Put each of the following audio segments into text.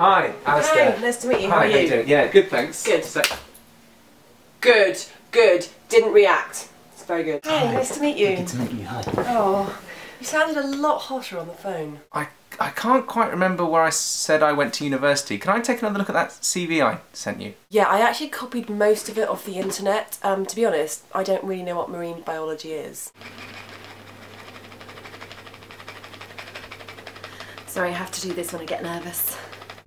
Hi, Alistair. Hi, nice to meet you. Hi, how are you? Doing? Yeah, good, thanks. Good. So good. Didn't react. It's very good. Hi, nice to meet you. Good to meet you, hi. Oh, you sounded a lot hotter on the phone. I can't quite remember where I said I went to university. Can I take another look at that CV I sent you? Yeah, I actually copied most of it off the internet. To be honest, I don't really know what marine biology is. Sorry, I have to do this when I get nervous.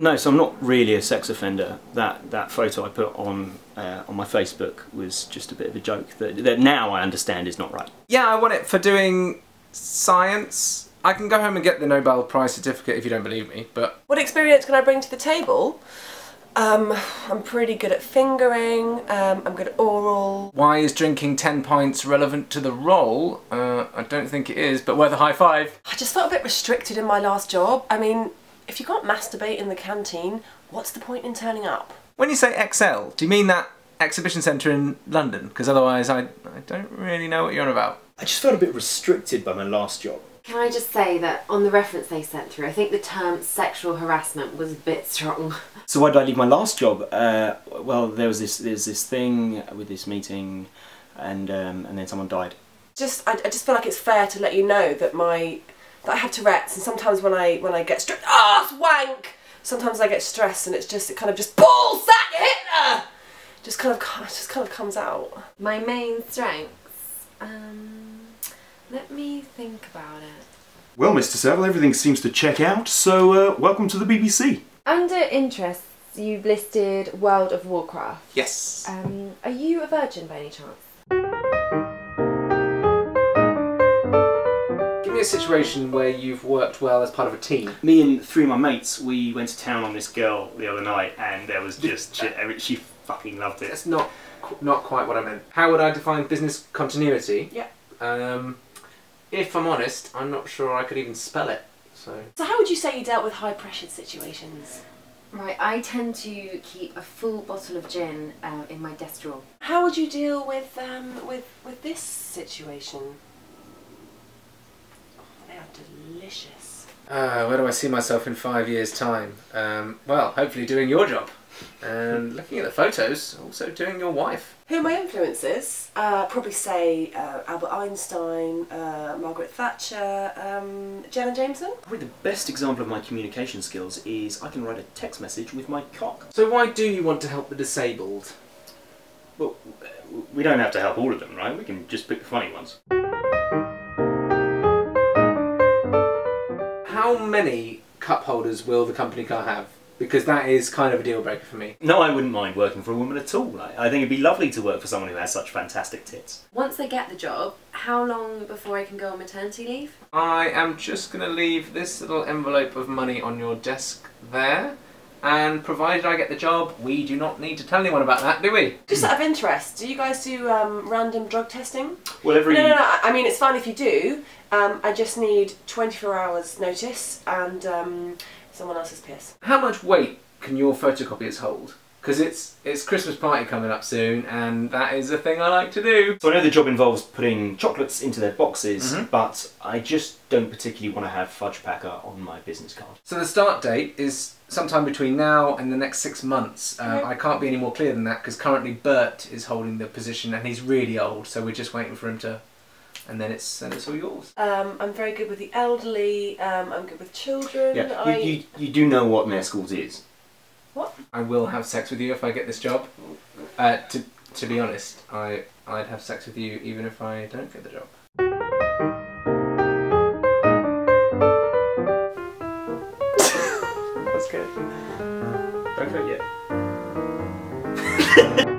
No, so I'm not really a sex offender. That photo I put on my Facebook was just a bit of a joke that now I understand is not right. Yeah, I won it for doing science. I can go home and get the Nobel Prize certificate if you don't believe me, but... What experience can I bring to the table? I'm pretty good at fingering, I'm good at oral... Why is drinking 10 pints relevant to the role? I don't think it is, but worth a high five. I just felt a bit restricted in my last job. I mean, if you can't masturbate in the canteen, what's the point in turning up? When you say XL, do you mean that exhibition centre in London? Because otherwise I don't really know what you're on about. I just felt a bit restricted by my last job. Can I just say that on the reference they sent through, I think the term sexual harassment was a bit strong. So why did I leave my last job? Well, there's this thing with this meeting, and then someone died. I just feel like it's fair to let you know that I have Tourette's, and sometimes when I get stressed, sometimes I get stressed, and it kind of just balls that Hitler, just kind of comes out. My main strengths. Let me think about it. Well, Mr. Savile, everything seems to check out, so welcome to the BBC. Under interests, you've listed World of Warcraft. Yes. Are you a virgin by any chance? Give me a situation where you've worked well as part of a team. Me and three of my mates, we went to town on this girl the other night, and there was just... she fucking loved it. That's not quite what I meant. How would I define business continuity? Yeah. If I'm honest, I'm not sure I could even spell it, so... So how would you say you dealt with high-pressure situations? Right, I tend to keep a full bottle of gin in my desk drawer. How would you deal with this situation? Oh, they are delicious. Where do I see myself in 5 years' time? Well, hopefully doing your job. And looking at the photos, also doing your wife. Who are my influences? Probably say Albert Einstein, Margaret Thatcher, Jenna Jameson. Probably the best example of my communication skills is I can write a text message with my cock. So why do you want to help the disabled? Well, we don't have to help all of them, right? We can just pick the funny ones. How many cup holders will the company car have? Because that is kind of a deal breaker for me. No, I wouldn't mind working for a woman at all. I think it'd be lovely to work for someone who has such fantastic tits. Once I get the job, how long before I can go on maternity leave? I am just going to leave this little envelope of money on your desk there. And provided I get the job, we do not need to tell anyone about that, do we? Just out of interest, do you guys do random drug testing? Well, no, I mean, it's fine if you do. I just need 24 hours notice and... someone else's piss. How much weight can your photocopiers hold? Because it's Christmas party coming up soon, and that is a thing I like to do. So I know the job involves putting chocolates into their boxes, but I just don't particularly want to have fudge packer on my business card. So the start date is sometime between now and the next 6 months. I can't be any more clear than that, because currently Bert is holding the position, and he's really old, so we're just waiting for him to... And then it's all yours. I'm very good with the elderly, I'm good with children. Yeah. You do know what Mayor Schools is. What? I will have sex with you if I get this job. To be honest, I'd have sex with you even if I don't get the job. That's good. Don't go yet.